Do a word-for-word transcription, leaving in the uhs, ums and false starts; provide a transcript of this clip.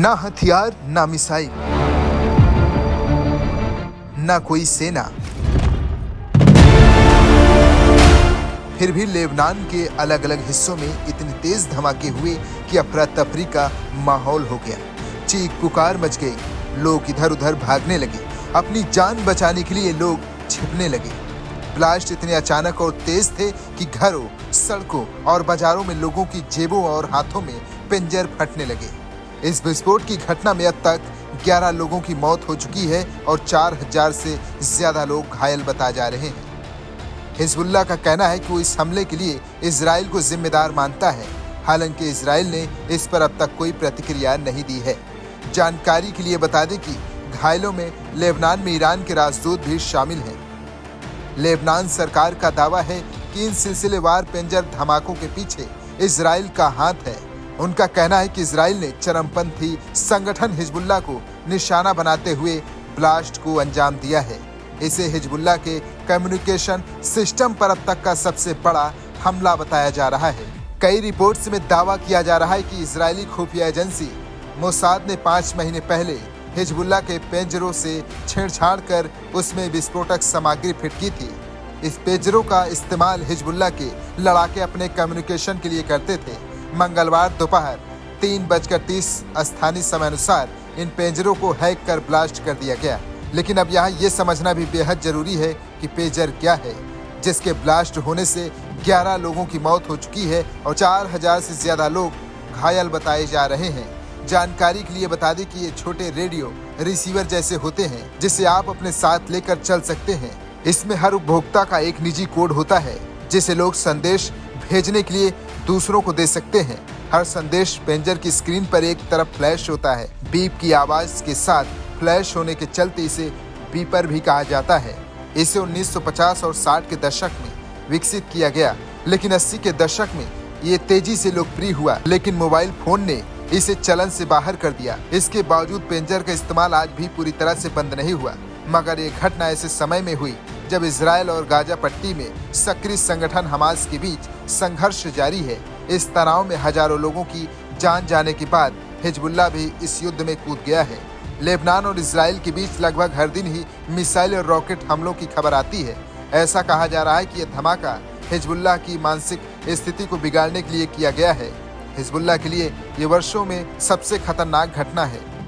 ना हथियार ना मिसाइल ना कोई सेना, फिर भी लेबनान के अलग अलग हिस्सों में इतने तेज धमाके हुए कि अफरा तफरी का माहौल हो गया। चीख पुकार मच गई, लोग इधर उधर भागने लगे, अपनी जान बचाने के लिए लोग छिपने लगे। ब्लास्ट इतने अचानक और तेज थे कि घरों, सड़कों और बाजारों में लोगों की जेबों और हाथों में पिंजर फटने लगे। इस विस्फोट की घटना में अब तक ग्यारह लोगों की मौत हो चुकी है और चार हजार से ज्यादा लोग घायल बताए जा रहे हैं। हिज़्बुल्लाह का कहना है कि वो इस हमले के लिए इसराइल को जिम्मेदार मानता है, हालांकि इसराइल ने इस पर अब तक कोई प्रतिक्रिया नहीं दी है। जानकारी के लिए बता दें कि घायलों में लेबनान में ईरान के राजदूत भी शामिल हैं। लेबनान सरकार का दावा है कि इन सिलसिलेवार पेंजर धमाकों के पीछे इसराइल का हाथ है। उनका कहना है कि इसराइल ने चरमपंथी संगठन हिज़्बुल्लाह को निशाना बनाते हुए ब्लास्ट को अंजाम दिया है। इसे हिज़्बुल्लाह के कम्युनिकेशन सिस्टम पर अब तक का सबसे बड़ा हमला बताया जा रहा है। कई रिपोर्ट्स में दावा किया जा रहा है कि इसराइली खुफिया एजेंसी मोसाद ने पाँच महीने पहले हिज़्बुल्लाह के पेंजरों से छेड़छाड़ कर उसमें विस्फोटक सामग्री फिटकी थी। इस पेंजरों का इस्तेमाल हिज़्बुल्लाह के लड़ाके अपने कम्युनिकेशन के लिए करते थे। मंगलवार दोपहर तीन बजकर तीस स्थानीय समयानुसार इन पेंजरों को हैक कर ब्लास्ट कर दिया गया। लेकिन अब यहाँ ये समझना भी बेहद जरूरी है कि पेंजर क्या है, जिसके ब्लास्ट होने से ग्यारह लोगों की मौत हो चुकी है और चार हजार से ज्यादा लोग घायल बताए जा रहे हैं। जानकारी के लिए बता दें कि ये छोटे रेडियो रिसीवर जैसे होते हैं, जिसे आप अपने साथ लेकर चल सकते हैं। इसमें हर उपभोक्ता का एक निजी कोड होता है, जिसे लोग संदेश भेजने के लिए दूसरों को दे सकते हैं। हर संदेश पेंजर की स्क्रीन पर एक तरफ फ्लैश होता है। बीप की आवाज के साथ फ्लैश होने के चलते इसे बीपर भी कहा जाता है। इसे उन्नीस सौ पचास और साठ के दशक में विकसित किया गया, लेकिन अस्सी के दशक में ये तेजी से लोकप्रिय हुआ, लेकिन मोबाइल फोन ने इसे चलन से बाहर कर दिया। इसके बावजूद पेंजर का इस्तेमाल आज भी पूरी तरह से बंद नहीं हुआ, मगर ये घटना ऐसे समय में हुई जब इसराइल और गाजा पट्टी में सक्रिय संगठन हमास के बीच संघर्ष जारी है। इस तनाव में हजारों लोगों की जान जाने के बाद हिज़्बुल्लाह भी इस युद्ध में कूद गया है। लेबनान और इसराइल के बीच लगभग हर दिन ही मिसाइल और रॉकेट हमलों की खबर आती है। ऐसा कहा जा रहा है कि यह धमाका हिज़्बुल्लाह की मानसिक स्थिति को बिगाड़ने के लिए किया गया है। हिज़्बुल्लाह के लिए ये वर्षों में सबसे खतरनाक घटना है।